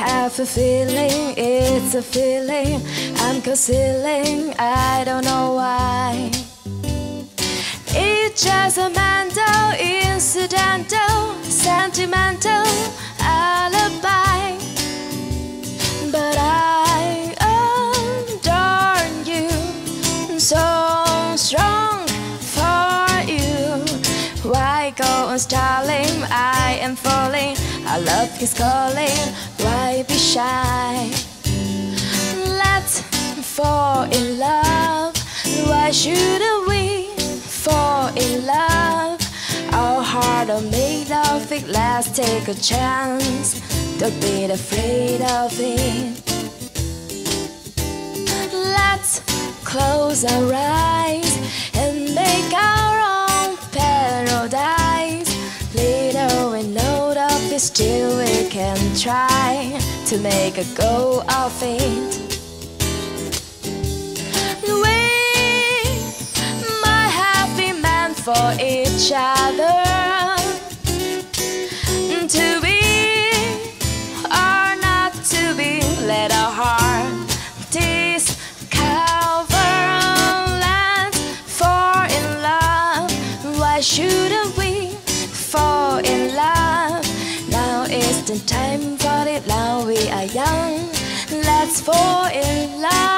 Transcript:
have a feeling, it's a feeling I'm concealing, I don't know why. It's just a mental, incidental, sentimental alibi. But I adore you, so strong for you. Why go on stalling? I am falling, our love is calling, why be shy? Let's fall in love, why shouldn't we fall in love? Our hearts are made of it, let's take a chance, don't be afraid of it. Let's close our eyes and make our own paradise. Little we know that still we can try to make a go of it. We might have been meant for each other to be or not to be. Let our heart discover. Let's fall in love. Why shouldn't we fall in love? It's the time for it, now we are young. Let's fall in love.